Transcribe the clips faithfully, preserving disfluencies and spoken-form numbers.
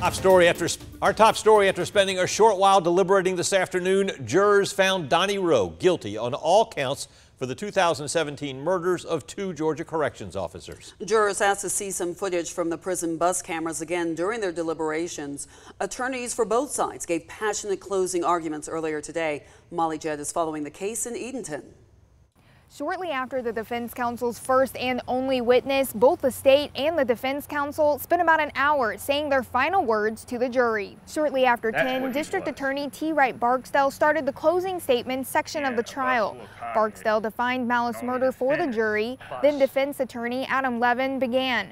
Top story after, our top story after spending a short while deliberating this afternoon, jurors found Donnie Rowe guilty on all counts for the two thousand seventeen murders of two Georgia corrections officers. Jurors asked to see some footage from the prison bus cameras again during their deliberations. Attorneys for both sides gave passionate closing arguments earlier today. Molly Jett is following the case in Edenton. Shortly after the defense counsel's first and only witness, both the state and the defense counsel spent about an hour saying their final words to the jury. Shortly after ten, District Attorney T. Wright Barksdale started the closing statements section of the trial. Barksdale defined malice murder for the jury, then defense attorney Adam Levin began.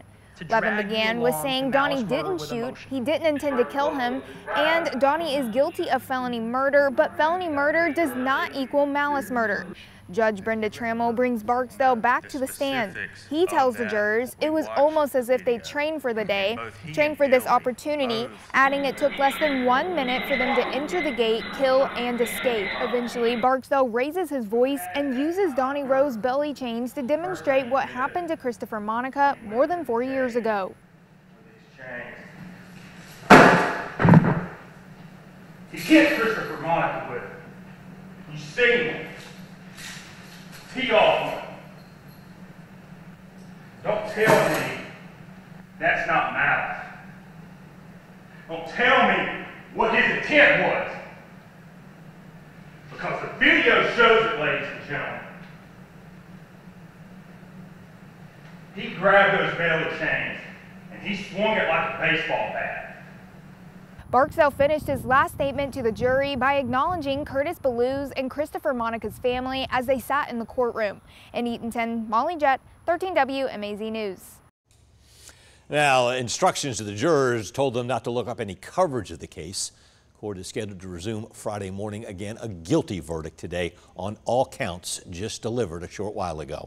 Levin began with saying Donnie didn't shoot, he didn't intend to kill him, and Donnie is guilty of felony murder, but felony murder does not equal malice murder. Judge Brenda Trammell brings Barksdale back to the stand. He tells the jurors it was almost as if they trained for the day, trained for this opportunity, adding it took less than one minute for them to enter the gate, kill, and escape. Eventually, Barksdale raises his voice and uses Donnie Rowe's belly chains to demonstrate what happened to Christopher Monica more than four years ago. You hit Christopher Monica with it. You seen it. Tee off. Don't tell me that's not malice. Don't tell me what his intent was. Because the video shows it, ladies and gentlemen. He grabbed those belly chains and he swung it like a baseball bat. Barksdale finished his last statement to the jury by acknowledging Curtis Belew's and Christopher Monica's family as they sat in the courtroom. In Eatonton, Molly Jett, thirteen W M A Z News. Now, instructions to the jurors told them not to look up any coverage of the case. Court is scheduled to resume Friday morning. Again, a guilty verdict today on all counts just delivered a short while ago.